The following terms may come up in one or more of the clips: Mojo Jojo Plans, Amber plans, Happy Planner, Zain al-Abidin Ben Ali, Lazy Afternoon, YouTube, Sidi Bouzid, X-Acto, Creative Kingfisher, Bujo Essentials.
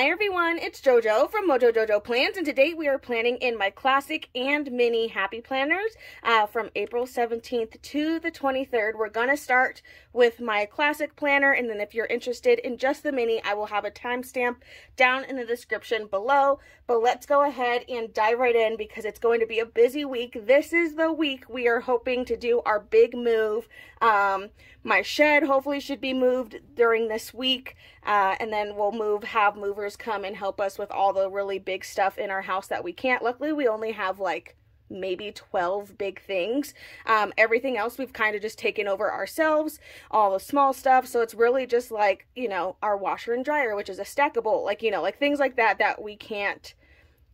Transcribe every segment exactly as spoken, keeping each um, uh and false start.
Hi everyone, it's Jojo from Mojo Jojo Plans, and today we are planning in my classic and mini Happy Planners uh, from April seventeenth to the twenty-third. We're going to start with my classic planner, and then if you're interested in just the mini, I will have a timestamp down in the description below. But let's go ahead and dive right in because it's going to be a busy week. This is the week we are hoping to do our big move. Um, my shed hopefully should be moved during this week, uh, and then we'll move, have moved movers come and help us with all the really big stuff in our house that we can't. Luckily, we only have like maybe twelve big things. Um, everything else we've kind of just taken over ourselves, all the small stuff. So it's really just like, you know, our washer and dryer, which is a stackable, like, you know, like things like that, that we can't,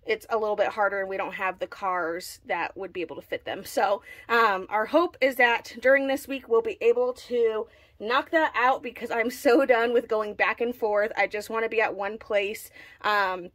it's a little bit harder and we don't have the cars that would be able to fit them. So um, our hope is that during this week, we'll be able to knock that out because I'm so done with going back and forth. I just want to be at one place. Um,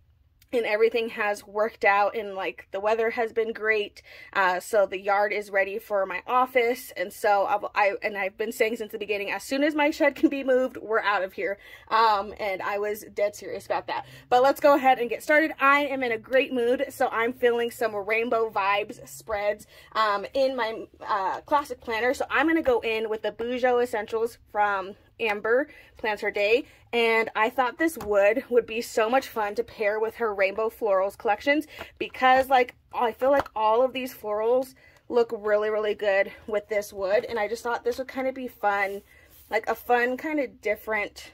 and everything has worked out, and like the weather has been great. Uh, so the yard is ready for my office. And so I've, I, and I've been saying since the beginning, as soon as my shed can be moved, we're out of here. Um, and I was dead serious about that, but let's go ahead and get started. I am in a great mood. So I'm feeling some rainbow vibes spreads, um, in my, uh, classic planner. So I'm going to go in with the Bujo Essentials from Amber Plans her day, and I thought this wood would be so much fun to pair with her rainbow florals collections because like I feel like all of these florals look really really good with this wood, and I just thought this would kind of be fun, like a fun kind of different,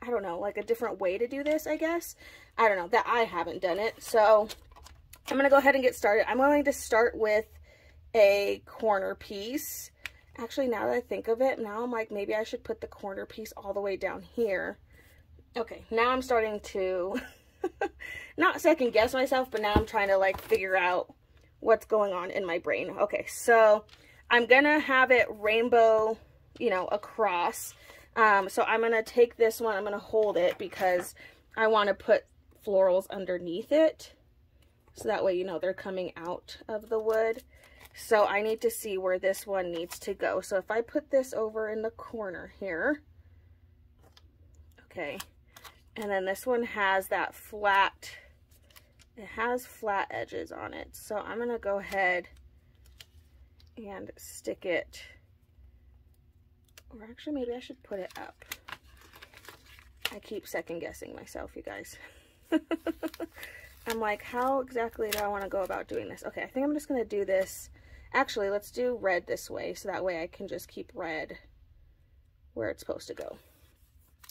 I don't know, like a different way to do this, I guess. I don't know that I haven't done it, so I'm gonna go ahead and get started. I'm going to start with a corner piece. Actually, now that I think of it, now I'm like, maybe I should put the corner piece all the way down here. Okay, now I'm starting to not second guess myself, but now I'm trying to like figure out what's going on in my brain. Okay, so I'm gonna have it rainbow, you know, across. Um, so I'm gonna take this one, I'm gonna hold it because I wanna put florals underneath it. So that way, you know, they're coming out of the wood. So I need to see where this one needs to go. So if I put this over in the corner here, okay, and then this one has that flat, it has flat edges on it. So I'm gonna go ahead and stick it, or actually maybe I should put it up. I keep second guessing myself, you guys. I'm like, how exactly do I wanna go about doing this? Okay, I think I'm just gonna do this. Actually, let's do red this way, so that way I can just keep red where it's supposed to go.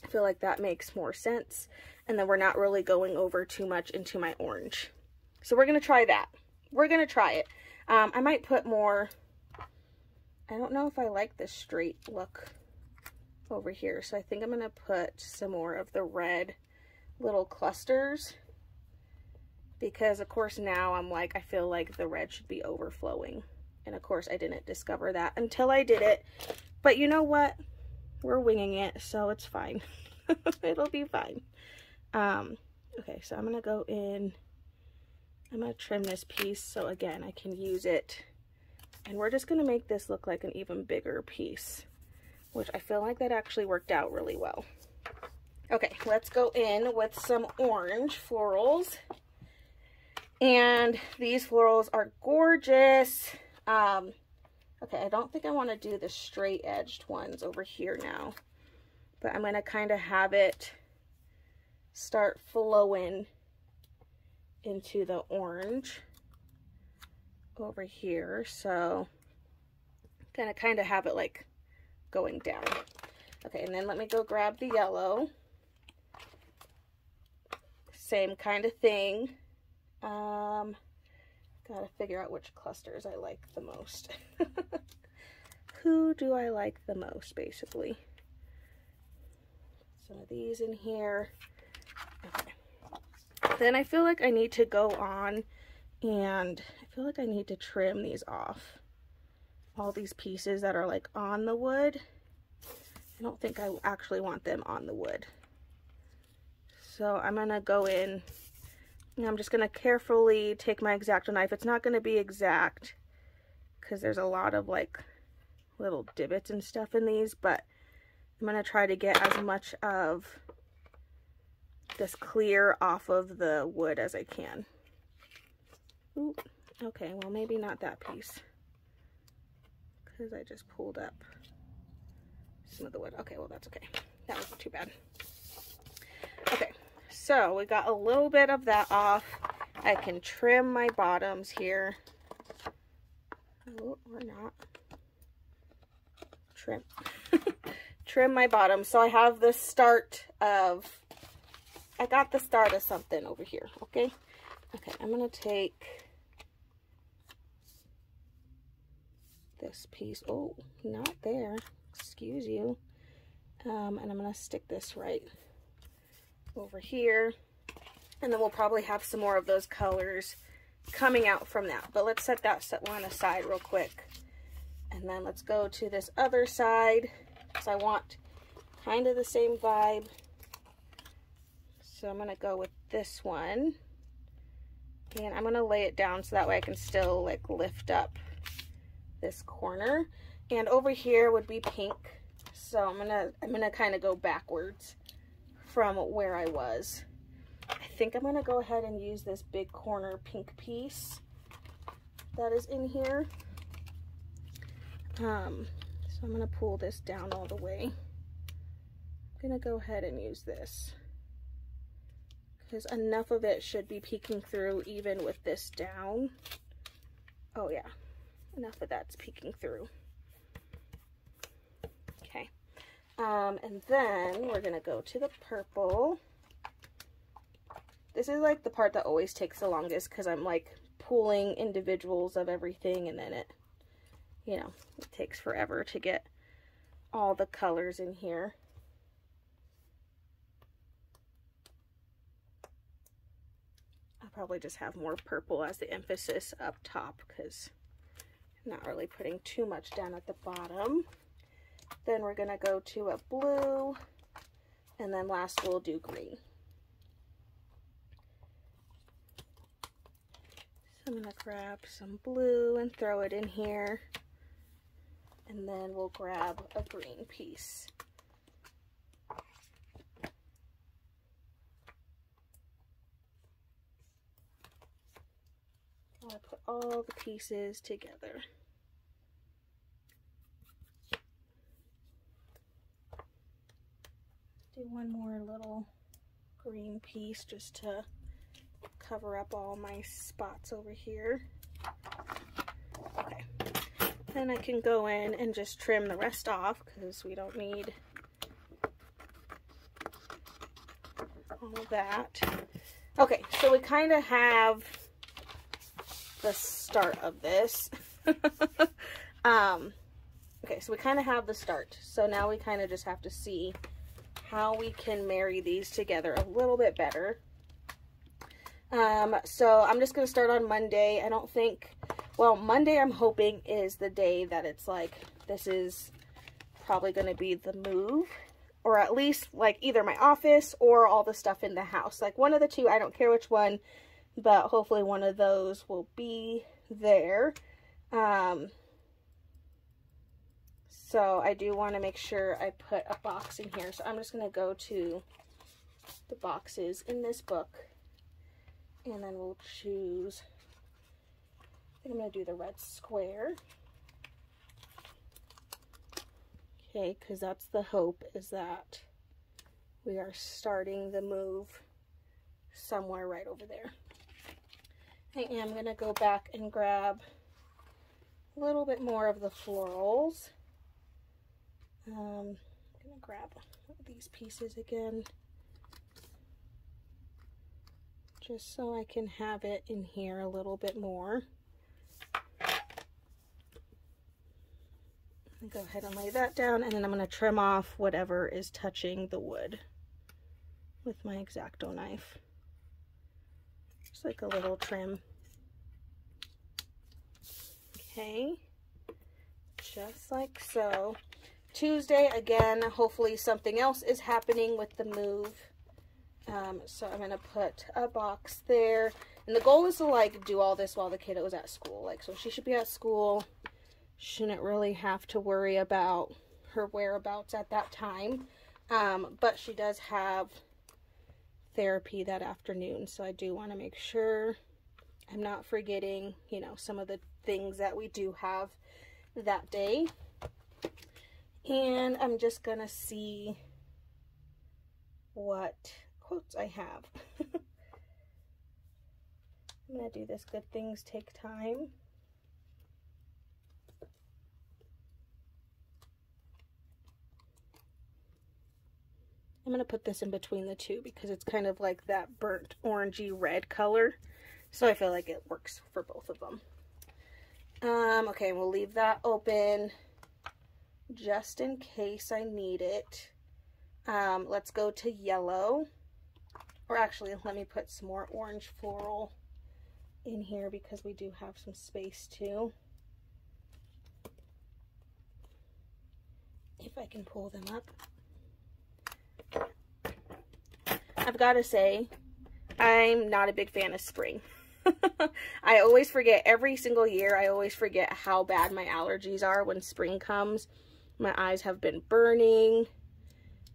I feel like that makes more sense, and then we're not really going over too much into my orange. So we're gonna try that. We're gonna try it. Um, I might put more, I don't know if I like the straight look over here, so I think I'm gonna put some more of the red little clusters because of course now I'm like, I feel like the red should be overflowing. And of course I didn't discover that until I did it, but you know what? We're winging it, so it's fine. It'll be fine. Um, okay, so I'm gonna go in, I'm gonna trim this piece so again, I can use it. And we're just gonna make this look like an even bigger piece, which I feel like that actually worked out really well. Okay, let's go in with some orange florals. And these florals are gorgeous. Um, okay, I don't think I want to do the straight edged ones over here now, but I'm going to kind of have it start flowing into the orange over here. So I'm going to kind of have it like going down. Okay, and then let me go grab the yellow. Same kind of thing. Um, gotta figure out which clusters I like the most. Who do I like the most, basically? Some of these in here. Okay. Then I feel like I need to go on and I feel like I need to trim these off. All these pieces that are like on the wood. I don't think I actually want them on the wood. So I'm gonna go in. And I'm just going to carefully take my X-Acto knife. It's not going to be exact because there's a lot of like little divots and stuff in these, but I'm going to try to get as much of this clear off of the wood as I can. Ooh, okay, well maybe not that piece, because I just pulled up some of the wood. Okay, well that's okay. That wasn't too bad. Okay, so we got a little bit of that off. I can trim my bottoms here. Oh, or not. Trim. Trim my bottom. So I have the start of, I got the start of something over here, okay? Okay, I'm going to take this piece. Oh, not there. Excuse you. Um, and I'm going to stick this right over here. And then we'll probably have some more of those colors coming out from that. But let's set that one aside real quick. And then let's go to this other side, because I want kind of the same vibe. So I'm going to go with this one. And I'm going to lay it down so that way I can still like lift up this corner. And over here would be pink. So I'm going to I'm going to kind of go backwards from where I was. I think I'm going to go ahead and use this big corner pink piece that is in here. Um, so I'm going to pull this down all the way. I'm going to go ahead and use this, because enough of it should be peeking through even with this down. Oh yeah, enough of that's peeking through. Okay, um, and then we're going to go to the purple. This is like the part that always takes the longest, because I'm like pulling individuals of everything, and then it, you know, it takes forever to get all the colors in here. I'll probably just have more purple as the emphasis up top, because I'm not really putting too much down at the bottom. Then we're going to go to a blue, and then last we'll do green. So I'm going to grab some blue and throw it in here. And then we'll grab a green piece. I'll put all the pieces together. Do one more little green piece just to cover up all my spots over here. Okay. Then I can go in and just trim the rest off, because we don't need all of that. Okay, so we kind of have the start of this. um, okay, so we kind of have the start. So now we kind of just have to see how we can marry these together a little bit better. Um, so I'm just going to start on Monday. I don't think, well, Monday I'm hoping is the day that it's like, this is probably going to be the move, or at least like either my office or all the stuff in the house, like one of the two, I don't care which one, but hopefully one of those will be there. Um, so I do want to make sure I put a box in here. So I'm just going to go to the boxes in this book. And then we'll choose, I think I'm going to do the red square. Okay, because that's the hope, is that we are starting the move somewhere right over there. I am going to go back and grab a little bit more of the florals. Um, I'm going to grab these pieces again, just so I can have it in here a little bit more. And go ahead and lay that down, and then I'm going to trim off whatever is touching the wood with my X-Acto knife. Just like a little trim. Okay, just like so. Tuesday, again, hopefully something else is happening with the move. Um, so I'm going to put a box there, and the goal is to like do all this while the kiddo is at school. Like, so she should be at school, shouldn't really have to worry about her whereabouts at that time. Um, but she does have therapy that afternoon, so I do want to make sure I'm not forgetting, you know, some of the things that we do have that day. And I'm just gonna see what quotes I have. I'm gonna do this "good things take time." I'm going to put this in between the two because it's kind of like that burnt orangey red color. So I feel like it works for both of them. Um, okay, we'll leave that open just in case I need it. Um, let's go to yellow. Or actually, let me put some more orange floral in here because we do have some space too. If I can pull them up. I've got to say, I'm not a big fan of spring. I always forget every single year. I always forget how bad my allergies are when spring comes. My eyes have been burning.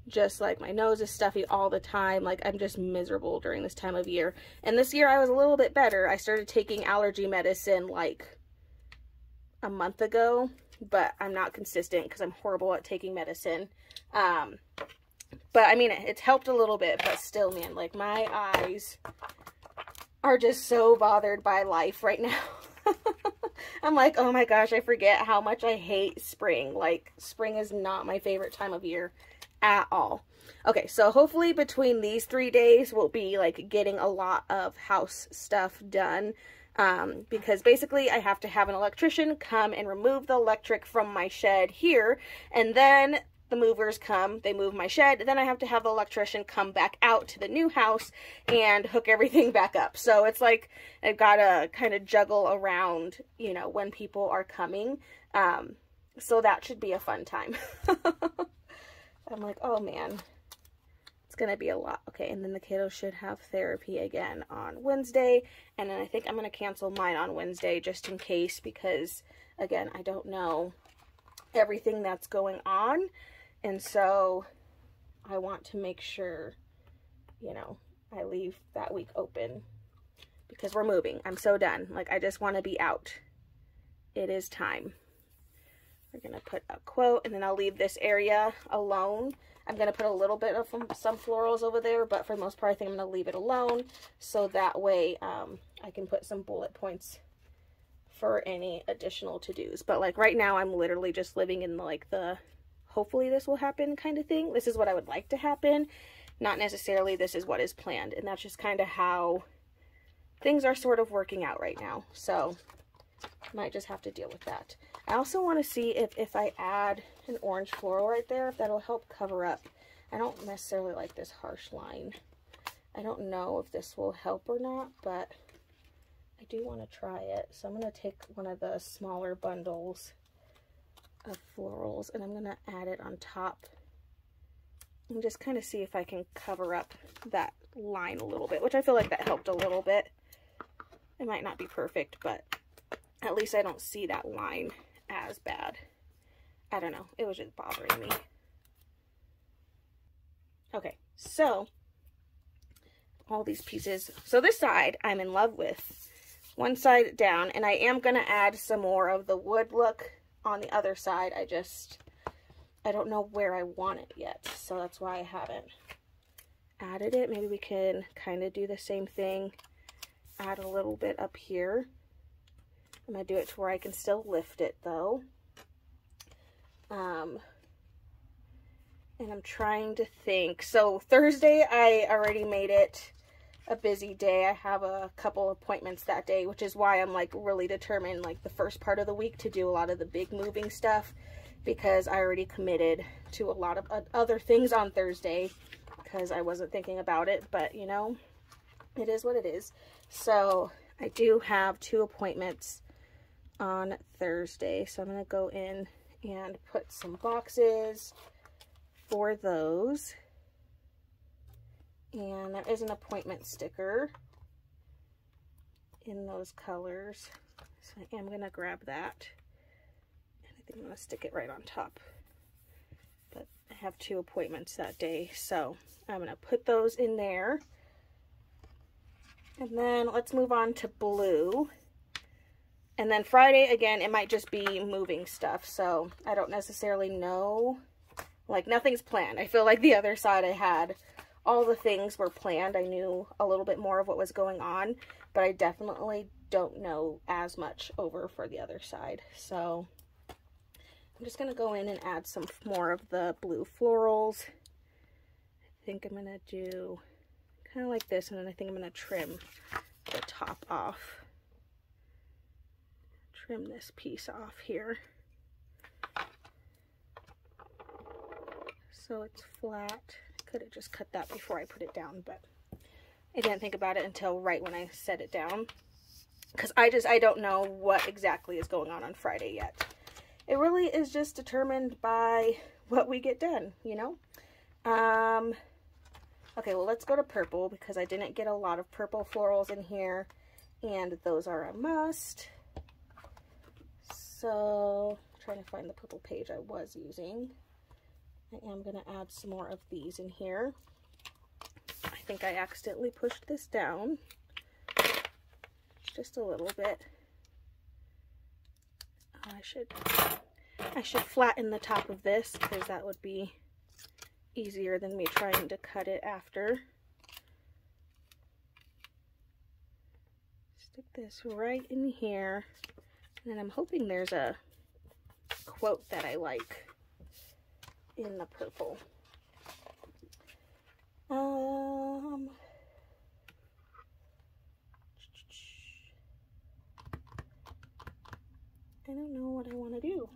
Just like my nose is stuffy all the time. Like I'm just miserable during this time of year. And this year I was a little bit better. I started taking allergy medicine like a month ago. But I'm not consistent because I'm horrible at taking medicine. Um... But, I mean, it's helped a little bit, but still, man, like, my eyes are just so bothered by life right now. I'm like, oh my gosh, I forget how much I hate spring. Like, spring is not my favorite time of year at all. Okay, so hopefully between these three days, we'll be, like, getting a lot of house stuff done. Um, because basically I have to have an electrician come and remove the electric from my shed here, and then the movers come, they move my shed, then I have to have the electrician come back out to the new house and hook everything back up. So it's like I've got to kind of juggle around, you know, when people are coming. Um, so that should be a fun time. I'm like, oh man, it's going to be a lot. Okay, and then the kiddos should have therapy again on Wednesday. And then I think I'm going to cancel mine on Wednesday just in case because, again, I don't know everything that's going on. And so I want to make sure, you know, I leave that week open because we're moving. I'm so done. Like, I just want to be out. It is time. We're going to put a quote and then I'll leave this area alone. I'm going to put a little bit of some florals over there, but for the most part, I think I'm going to leave it alone. So that way um, I can put some bullet points for any additional to-dos. But like right now, I'm literally just living in like the hopefully this will happen kind of thing. This is what I would like to happen. Not necessarily this is what is planned. And that's just kind of how things are sort of working out right now. So might just have to deal with that. I also want to see if, if I add an orange floral right there, if that'll help cover up. I don't necessarily like this harsh line. I don't know if this will help or not, but I do want to try it. So I'm going to take one of the smaller bundles of florals and I'm going to add it on top and just kind of see if I can cover up that line a little bit, which I feel like that helped a little bit. It might not be perfect, but at least I don't see that line as bad. I don't know. It was just bothering me. Okay, so all these pieces. So this side I'm in love with. One side down, and I am going to add some more of the wood look on the other side. I just, I don't know where I want it yet, so that's why I haven't added it. Maybe we can kind of do the same thing, add a little bit up here. I'm going to do it to where I can still lift it though. Um, and I'm trying to think. So Thursday, I already made it a busy day. I have a couple appointments that day, which is why I'm like really determined like the first part of the week to do a lot of the big moving stuff because I already committed to a lot of other things on Thursday because I wasn't thinking about it, but you know, it is what it is. So I do have two appointments on Thursday. So I'm going to go in and put some boxes for those. And there is an appointment sticker in those colors. So I am going to grab that. And I think I'm going to stick it right on top. But I have two appointments that day. So I'm going to put those in there. And then let's move on to blue. And then Friday, again, it might just be moving stuff. So I don't necessarily know. Like, nothing's planned. I feel like the other side I had, all the things were planned. I knew a little bit more of what was going on, but I definitely don't know as much over for the other side. So I'm just going to go in and add some more of the blue florals. I think I'm going to do kind of like this, and then I think I'm going to trim the top off. Trim this piece off here so it's flat. Could have just cut that before I put it down, but I didn't think about it until right when I set it down, because I just I don't know what exactly is going on on Friday yet. It really is just determined by what we get done, you know. Um okay, well, let's go to purple, because I didn't get a lot of purple florals in here and those are a must. So, I'm trying to find the purple page I was using. I am going to add some more of these in here. I think I accidentally pushed this down just a little bit. Oh, I should, I should flatten the top of this, because that would be easier than me trying to cut it after. Stick this right in here. And I'm hoping there's a quote that I like in the purple. Um, I don't know what I want to do.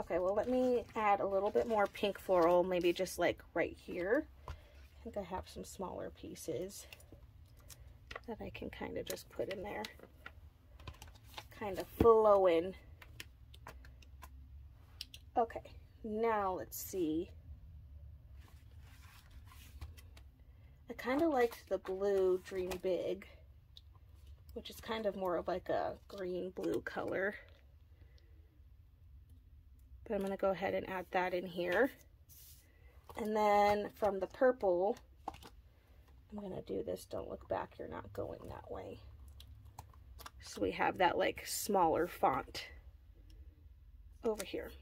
Okay, well, let me add a little bit more pink floral, maybe just like right here. I think I have some smaller pieces that I can kind of just put in there. Kind of flowing. Okay, now let's see. I kind of liked the blue Dream Big, which is kind of more of like a green blue color, but I'm going to go ahead and add that in here. And then from the purple, I'm going to do this Don't Look Back, You're Not Going That Way. So we have that like smaller font over here.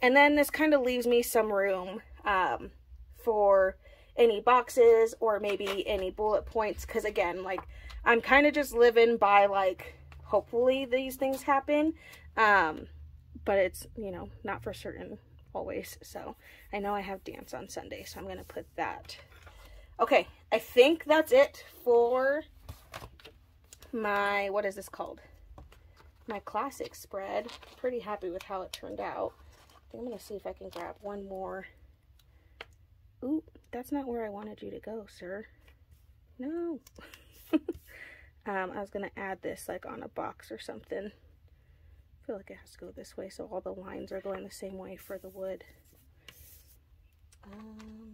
And then this kind of leaves me some room um, for any boxes or maybe any bullet points. Because again, like, I'm kind of just living by like, hopefully these things happen. Um, but it's, you know, not for certain always. So I know I have dance on Sunday, so I'm going to put that. Okay, I think that's it for my, what is this called? My classic spread. Pretty happy with how it turned out. I think I'm gonna see if I can grab one more. Ooh, that's not where I wanted you to go, sir. No. um, I was gonna add this like on a box or something. I feel like it has to go this way, so all the lines are going the same way for the wood. Um.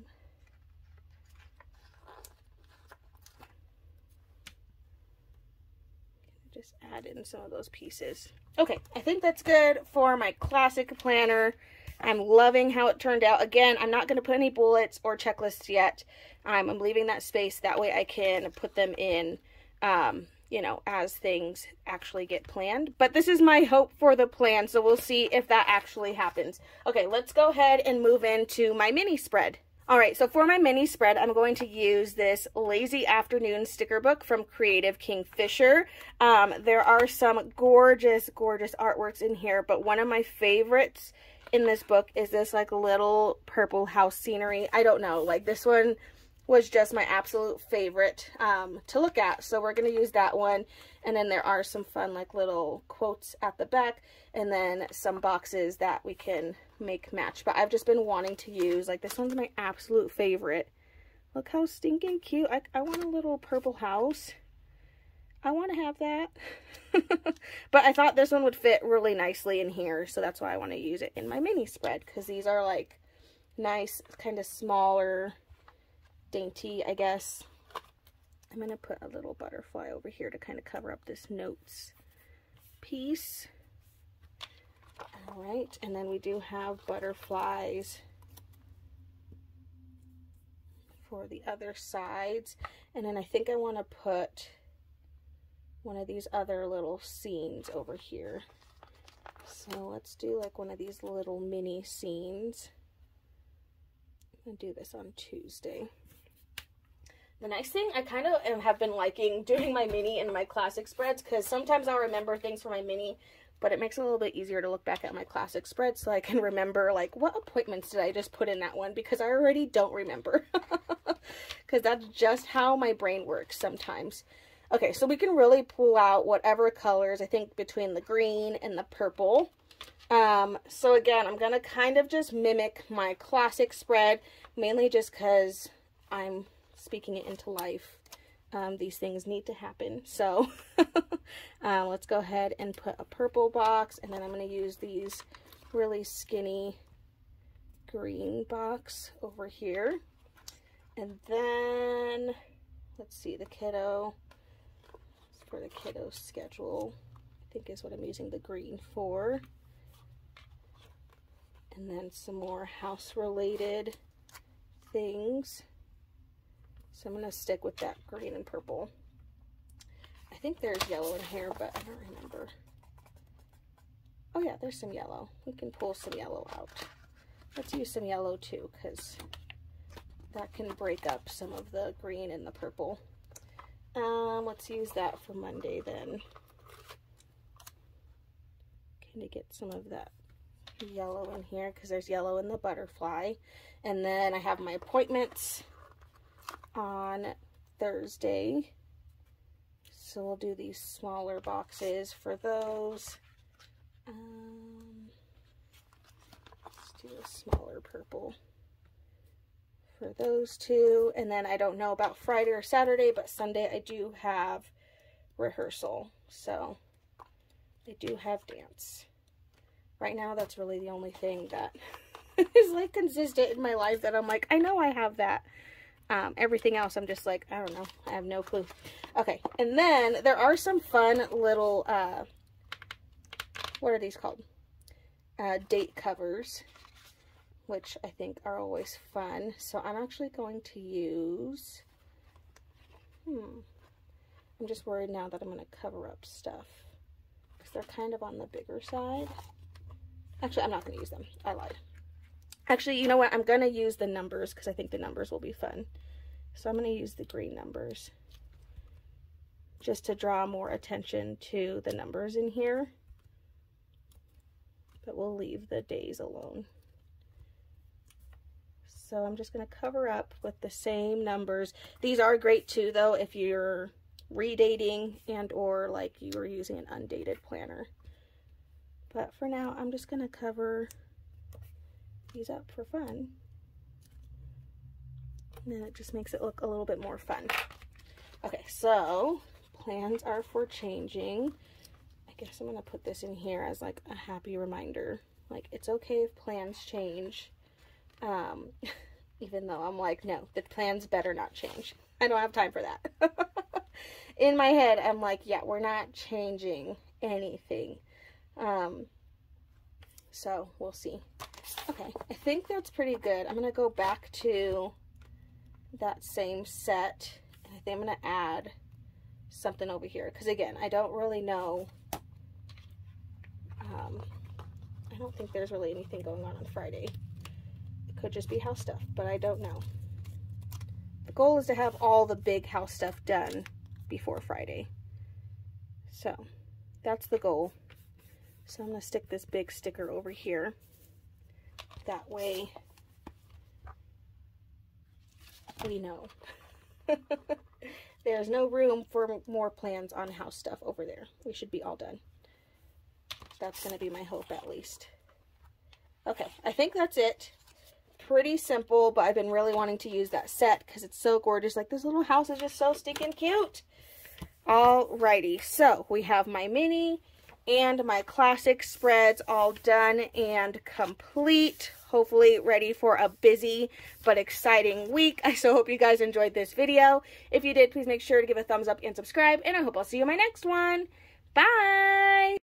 Just add in some of those pieces. Okay, I think that's good for my classic planner. I'm loving how it turned out. Again, I'm not going to put any bullets or checklists yet. Um, I'm leaving that space. That way I can put them in, um, you know, as things actually get planned. But this is my hope for the plan, so we'll see if that actually happens. Okay, let's go ahead and move into my mini spread. Alright, so for my mini spread, I'm going to use this Lazy Afternoon sticker book from Creative Kingfisher. Um, there are some gorgeous, gorgeous artworks in here, but one of my favorites in this book is this like little purple house scenery. I don't know, like this one was just my absolute favorite um, to look at, so we're going to use that one. And then there are some fun like little quotes at the back, and then some boxes that we can make match. But I've just been wanting to use, like, this one's my absolute favorite. Look how stinking cute. I, I want a little purple house. I want to have that. But I thought this one would fit really nicely in here, so that's why I want to use it in my mini spread, because these are like nice, kind of smaller, dainty, I guess. I'm going to put a little butterfly over here to kind of cover up this notes piece. All right, and then we do have butterflies for the other sides. And then I think I want to put one of these other little scenes over here. So let's do like one of these little mini scenes. I'm gonna do this on Tuesday. The next thing, I kind of have been liking doing my mini and my classic spreads, because sometimes I'll remember things for my mini, but it makes it a little bit easier to look back at my classic spreads so I can remember, like, what appointments did I just put in that one, because I already don't remember. Because that's just how my brain works sometimes. Okay, so we can really pull out whatever colors, I think, between the green and the purple. Um, so again, I'm going to kind of just mimic my classic spread, mainly just because I'm speaking it into life. Um, these things need to happen. So uh, let's go ahead and put a purple box, and then I'm going to use these really skinny green box over here. And then, let's see, the kiddo, for the kiddo schedule, I think is what I'm using the green for. And then some more house-related things. So I'm going to stick with that green and purple. I think there's yellow in here, but I don't remember. Oh yeah, there's some yellow. We can pull some yellow out. Let's use some yellow too, because that can break up some of the green and the purple. Um, let's use that for Monday then. Kind of get some of that yellow in here, because there's yellow in the butterfly. And then I have my appointments on Thursday, so we'll do these smaller boxes for those. Um, let's do a smaller purple for those two, and then I don't know about Friday or Saturday, but Sunday I do have rehearsal, so I do have dance. Right now that's really the only thing that is like consistent in my life that I'm like, I know I have that. Um, everything else, I'm just like, I don't know. I have no clue. Okay, and then there are some fun little, uh, what are these called? Uh, date covers, which I think are always fun. So I'm actually going to use, hmm, I'm just worried now that I'm going to cover up stuff, because they're kind of on the bigger side. Actually, I'm not going to use them. I lied. Actually, you know what? I'm going to use the numbers because I think the numbers will be fun. So I'm going to use the green numbers just to draw more attention to the numbers in here. But we'll leave the days alone. So I'm just going to cover up with the same numbers. These are great too, though, if you're redating and or like you were using an undated planner. But for now, I'm just going to cover these up for fun, and then it just makes it look a little bit more fun. Okay, so plans are for changing. I guess I'm gonna put this in here as like a happy reminder, like it's okay if plans change, um even though I'm like, no, the plans better not change. I don't have time for that. In my head I'm like, yeah, we're not changing anything. Um so we'll see. Okay, I think that's pretty good. I'm going to go back to that same set, and I think I'm going to add something over here, because again, I don't really know, um, I don't think there's really anything going on on Friday. It could just be house stuff, but I don't know. The goal is to have all the big house stuff done before Friday, so that's the goal. So I'm going to stick this big sticker over here. That way we know there's no room for more plans on house stuff over there. We should be all done. That's going to be my hope, at least. Okay, I think that's it. Pretty simple, but I've been really wanting to use that set because it's so gorgeous. Like, this little house is just so stinking cute. Alrighty, so we have my mini and my classic spreads all done and complete, hopefully ready for a busy but exciting week. I so hope you guys enjoyed this video. If you did, please make sure to give a thumbs up and subscribe, and I hope I'll see you in my next one. Bye!